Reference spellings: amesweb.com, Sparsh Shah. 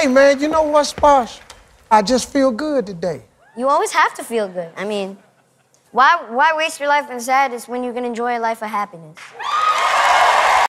Hey, man, you know what, Sparsh? I just feel good today. You always have to feel good. I mean, why waste your life in sadness when you can enjoy a life of happiness?